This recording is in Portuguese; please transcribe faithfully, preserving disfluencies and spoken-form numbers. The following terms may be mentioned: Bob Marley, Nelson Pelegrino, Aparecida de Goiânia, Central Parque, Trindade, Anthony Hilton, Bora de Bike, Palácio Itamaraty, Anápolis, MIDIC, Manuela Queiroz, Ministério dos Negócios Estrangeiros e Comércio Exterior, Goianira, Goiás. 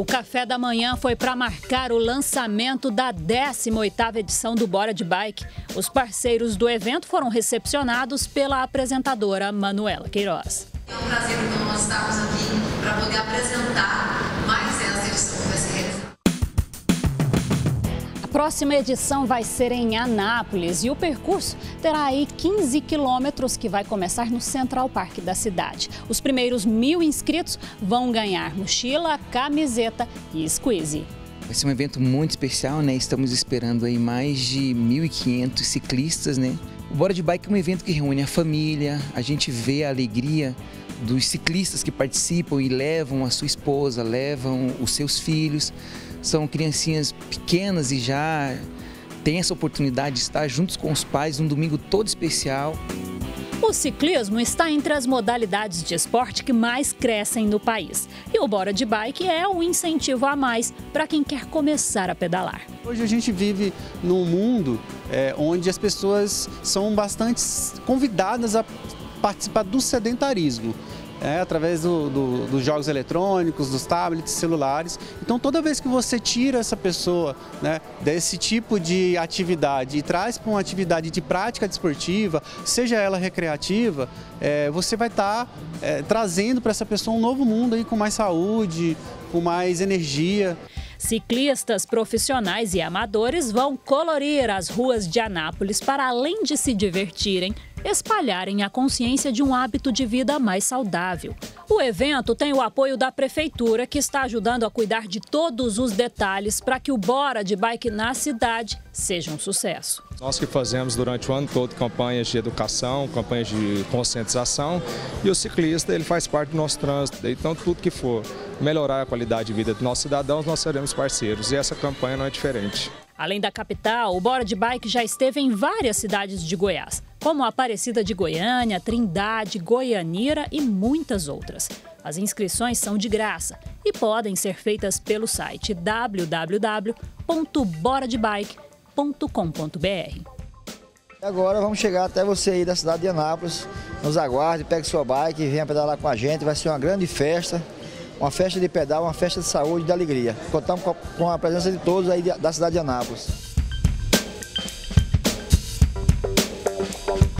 O café da manhã foi para marcar o lançamento da décima oitava edição do Bora de Bike. Os parceiros do evento foram recepcionados pela apresentadora Manuela Queiroz. É um prazer então nós estarmos aqui para poder apresentar mais essa edição que vai ser realizada. A próxima edição vai ser em Anápolis e o percurso terá aí quinze quilômetros que vai começar no Central Parque da cidade. Os primeiros mil inscritos vão ganhar mochila, camiseta e squeeze. Vai ser um evento muito especial, né? Estamos esperando aí mais de mil e quinhentos ciclistas, né? O Bora de Bike é um evento que reúne a família, a gente vê a alegria dos ciclistas que participam e levam a sua esposa, levam os seus filhos. São criancinhas pequenas e já têm essa oportunidade de estar juntos com os pais num domingo todo especial. O ciclismo está entre as modalidades de esporte que mais crescem no país. E o Bora de Bike é um incentivo a mais para quem quer começar a pedalar. Hoje a gente vive num mundo é, onde as pessoas são bastante convidadas a participar do sedentarismo. É, através do, do, dos jogos eletrônicos, dos tablets, celulares. Então, toda vez que você tira essa pessoa, né, desse tipo de atividade e traz para uma atividade de prática desportiva, seja ela recreativa, é, você vai estar tá, é, trazendo para essa pessoa um novo mundo aí, com mais saúde, com mais energia. Ciclistas profissionais e amadores vão colorir as ruas de Anápolis para, além de se divertirem, espalharem a consciência de um hábito de vida mais saudável. O evento tem o apoio da prefeitura, que está ajudando a cuidar de todos os detalhes para que o Bora de Bike na cidade seja um sucesso. Nós que fazemos durante o ano todo campanhas de educação, campanhas de conscientização, e o ciclista ele faz parte do nosso trânsito, então tudo que for melhorar a qualidade de vida dos nossos cidadãos, nós seremos parceiros, e essa campanha não é diferente. Além da capital, o Bora de Bike já esteve em várias cidades de Goiás, como Aparecida de Goiânia, Trindade, Goianira e muitas outras. As inscrições são de graça e podem ser feitas pelo site w w w ponto bora de bike ponto com ponto b r. Agora vamos chegar até você aí da cidade de Anápolis, nos aguarde, pegue sua bike e venha pedalar com a gente. Vai ser uma grande festa, uma festa de pedal, uma festa de saúde e de alegria. Contamos com a presença de todos aí da cidade de Anápolis.